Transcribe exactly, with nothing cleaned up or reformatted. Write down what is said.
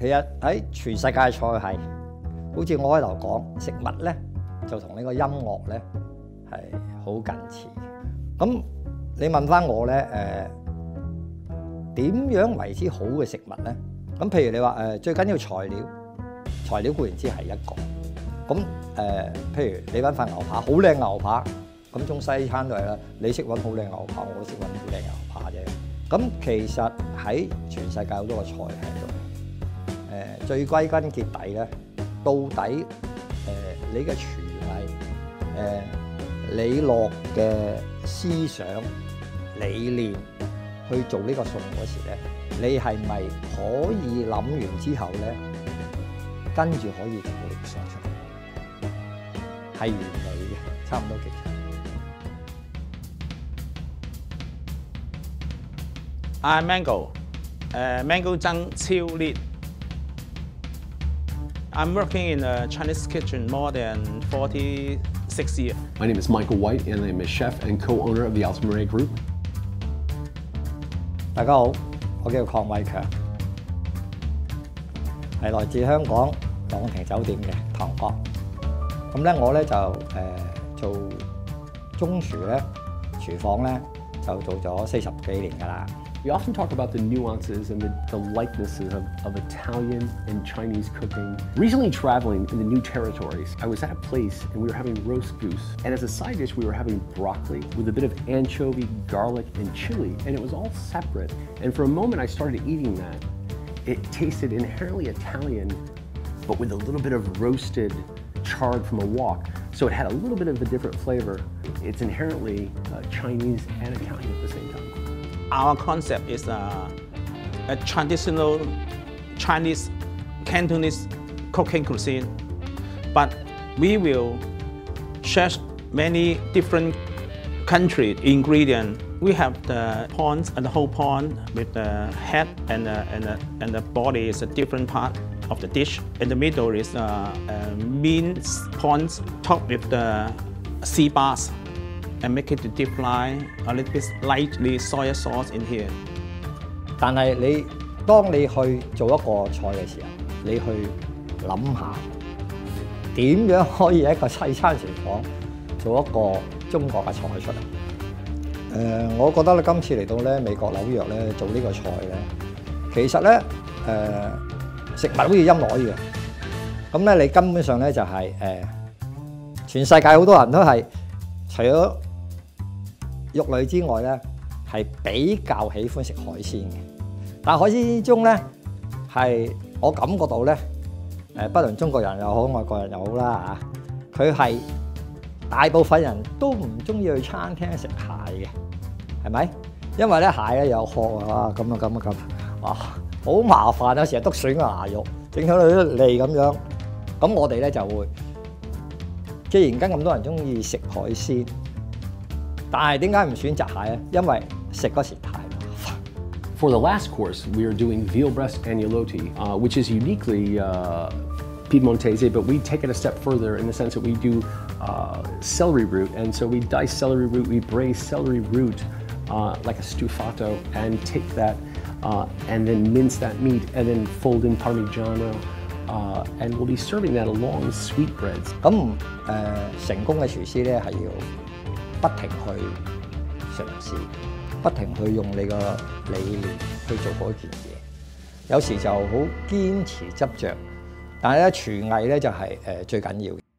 其實喺全世界菜系，好似我開頭講食物咧，就同呢個音樂咧係好近似嘅。咁你問翻我咧，誒、呃、點樣為之好嘅食物咧？咁譬如你話誒、呃、最緊要材料，材料固然之係一個。咁誒、呃，譬如你揾塊牛扒，好靚牛扒，咁中西餐都係啦。你識揾好靚牛扒，我都識揾好靚牛扒啫。咁其實喺全世界好多個菜喺度。 最歸根結底咧，到底誒、呃、你嘅廚藝誒、呃、你落嘅思想理念去做呢個餸嗰時咧，你係咪可以諗完之後咧，跟住可以做到呢個餸出嚟，係完美嘅，差唔多極。I'm Mango， 誒、uh, Mango Tsang Chui Lit。 I'm working in a Chinese kitchen more than forty-six years. My name is Michael White, and I'm a chef and co-owner of the Altamarea Group. 大家好，我叫鄺偉強，係來自香港朗廷酒店嘅唐國。咁咧，我咧就誒、呃、做中廚咧，廚房咧就做咗四十幾年㗎啦。 We often talk about the nuances and the, the likenesses of, of Italian and Chinese cooking. Recently traveling in the New Territories, I was at a place and we were having roast goose. And as a side dish, we were having broccoli with a bit of anchovy, garlic, and chili. And it was all separate. And for a moment, I started eating that. It tasted inherently Italian, but with a little bit of roasted, charred from a wok. So it had a little bit of a different flavor. It's inherently uh, Chinese and Italian at the same time. Our concept is a, a traditional Chinese Cantonese cooking cuisine, but we will search many different country ingredients. We have the prawns and the whole prawn with the head and the, and the, and the body is a different part of the dish. In the middle is a, a minced prawns topped with the sea bass. And make it to deep fry a little bit lightly soy sauce in here。但係你當你去做一個菜嘅時候，你去諗下點樣可以喺一個西餐廚房做一個中國嘅菜出嚟。誒、呃，我覺得咧今次嚟到咧美國紐約咧做呢個菜咧，其實咧誒、呃、食物好似音樂一樣，咁咧你根本上咧就係、是、誒、呃、全世界好多人都係。 除咗肉類之外咧，係比較喜歡食海鮮嘅。但海鮮之中咧，係我感覺到咧，誒，不論中國人又好，外國人又好啦嚇，佢係大部分人都唔中意去餐廳食蟹嘅，係咪？因為咧蟹咧有殼啊，咁啊咁啊咁，哇，好麻煩啊！成日篤損個牙肉，整到你啲脷咁樣。咁我哋咧就會。 既然跟咁多人中意食海鮮，但係點解唔選擇蟹咧？因為食嗰時太麻煩。For the last course, we are doing veal breast agnolotti, uh, which is uniquely uh, Piedmontese, but we take it a step further in the sense that we do uh, celery root, and so we dice celery root, we braise celery root uh, like a stufato, and take that uh, and then mince that meat, and then fold in Parmigiano. Uh, and we'll be serving that along with sweetbreads. 咁誒、呃、成功嘅廚師咧係要不停去嘗試，不停去用你個理念去做嗰件嘢。有時就好堅持執著，但係咧廚藝咧就係、是、誒、呃、最緊要嘅。